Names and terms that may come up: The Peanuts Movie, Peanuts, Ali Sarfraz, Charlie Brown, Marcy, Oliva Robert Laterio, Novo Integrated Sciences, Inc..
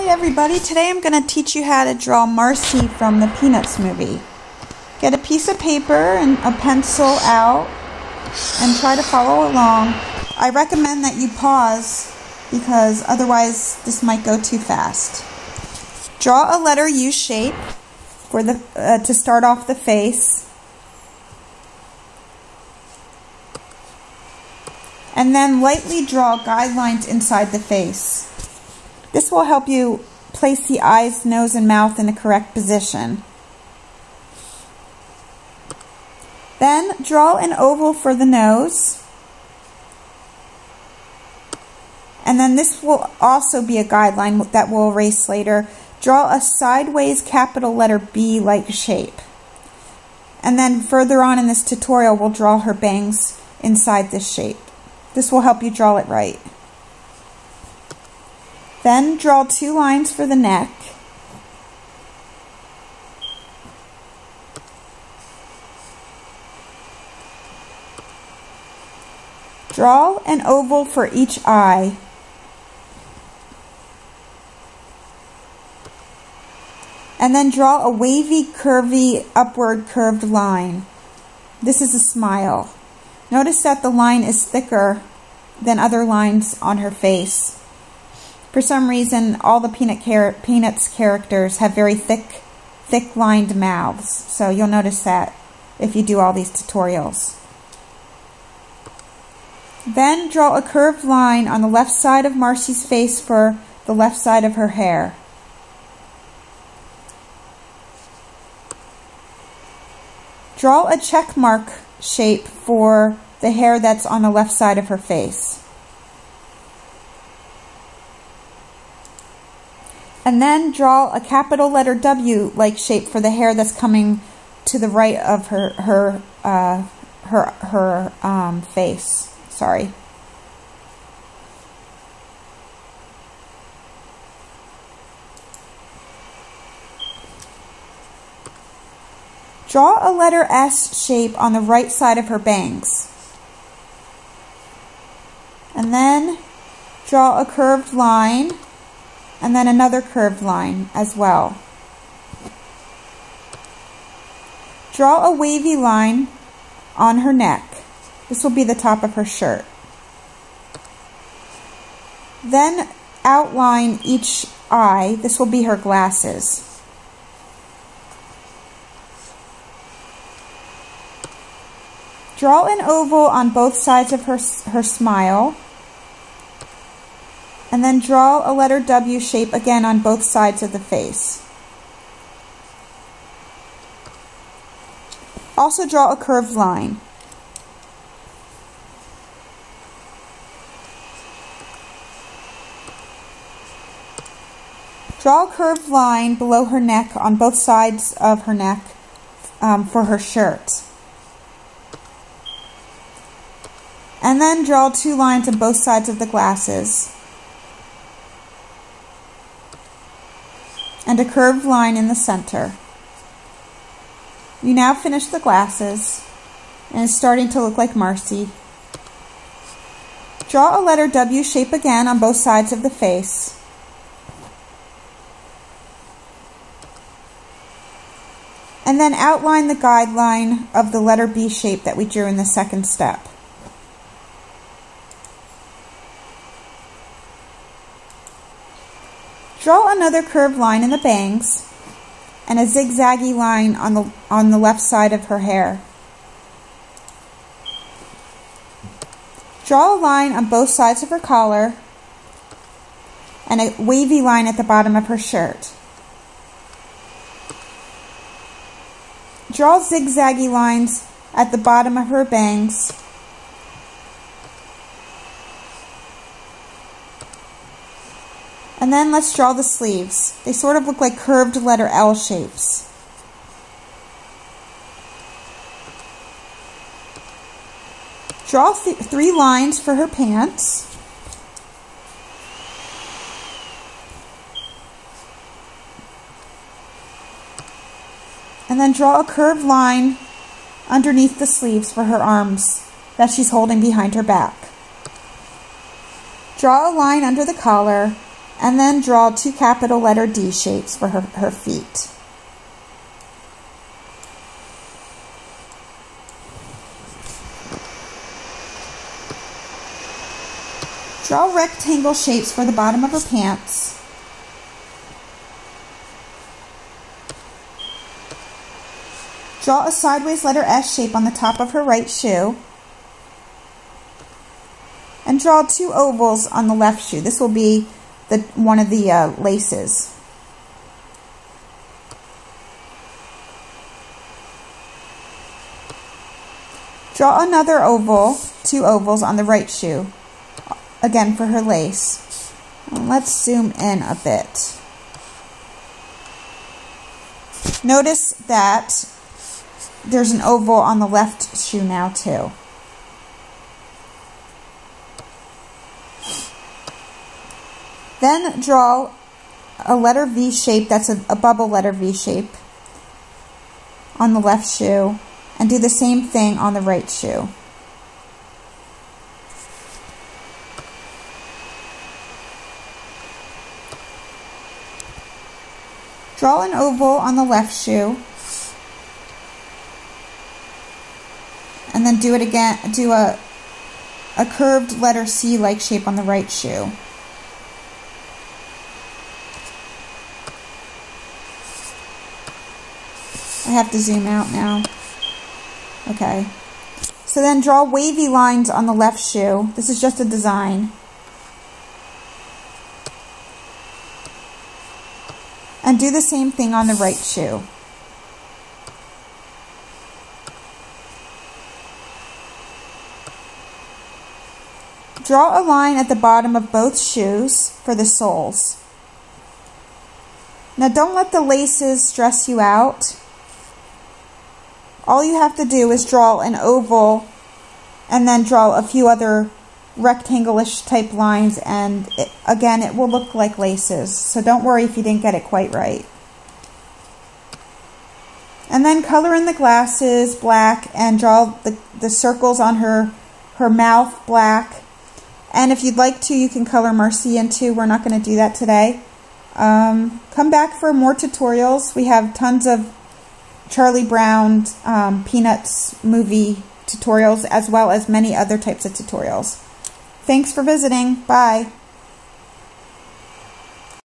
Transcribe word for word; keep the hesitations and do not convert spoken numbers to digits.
Hi everybody, today I'm going to teach you how to draw Marcy from the Peanuts movie. Get a piece of paper and a pencil out and try to follow along. I recommend that you pause because otherwise this might go too fast. Draw a letter U shape for the, uh, to start off the face. And then lightly draw guidelines inside the face. This will help you place the eyes, nose, and mouth in the correct position. Then draw an oval for the nose. And then this will also be a guideline that we'll erase later. Draw a sideways capital letter B-like shape. And then further on in this tutorial, we'll draw her bangs inside this shape. This will help you draw it right. Then draw two lines for the neck. Draw an oval for each eye. And then draw a wavy, curvy, upward curved line. This is a smile. Notice that the line is thicker than other lines on her face. For some reason, all the peanut char- Peanuts characters have very thick, thick lined mouths. So you'll notice that if you do all these tutorials. Then draw a curved line on the left side of Marcy's face for the left side of her hair. Draw a check mark shape for the hair that's on the left side of her face. And then draw a capital letter W-like shape for the hair that's coming to the right of her her uh, her her um, face. Sorry. Draw a letter S shape on the right side of her bangs. And then draw a curved line. And then another curved line as well. Draw a wavy line on her neck. This will be the top of her shirt. Then outline each eye. This will be her glasses. Draw an oval on both sides of her, her smile. And then draw a letter W shape again on both sides of the face. Also draw a curved line. Draw a curved line below her neck on both sides of her neck um, for her shirt. And then draw two lines on both sides of the glasses. And a curved line in the center. You now finish the glasses, and it's starting to look like Marcy. Draw a letter W shape again on both sides of the face. And then outline the guideline of the letter B shape that we drew in the second step. Draw another curved line in the bangs and a zigzaggy line on the, on the left side of her hair. Draw a line on both sides of her collar and a wavy line at the bottom of her shirt. Draw zigzaggy lines at the bottom of her bangs. And then let's draw the sleeves. They sort of look like curved letter L shapes. Draw th three lines for her pants. And then draw a curved line underneath the sleeves for her arms that she's holding behind her back. Draw a line under the collar. and then draw two capital letter D shapes for her, her feet. Draw rectangle shapes for the bottom of her pants. Draw a sideways letter S shape on the top of her right shoe. And draw two ovals on the left shoe. This will be the, one of the uh, laces. Draw another oval, two ovals on the right shoe. Again for her lace. And let's zoom in a bit. Notice that there's an oval on the left shoe now too. Then draw a letter V shape, that's a, a bubble letter V shape on the left shoe, and do the same thing on the right shoe. Draw an oval on the left shoe, and then do it again, do a, a curved letter C-like shape on the right shoe. I have to zoom out now. Okay. So then draw wavy lines on the left shoe. This is just a design. And do the same thing on the right shoe. Draw a line at the bottom of both shoes for the soles. Now don't let the laces stress you out. All you have to do is draw an oval and then draw a few other rectangle-ish type lines, and it, again, it will look like laces, so don't worry if you didn't get it quite right. And then color in the glasses black and draw the, the circles on her, her mouth black. And if you'd like to, you can color Marcy in too. We're not going to do that today. Um, come back for more tutorials. We have tons of Charlie Brown um, Peanuts movie tutorials, as well as many other types of tutorials. Thanks for visiting. Bye.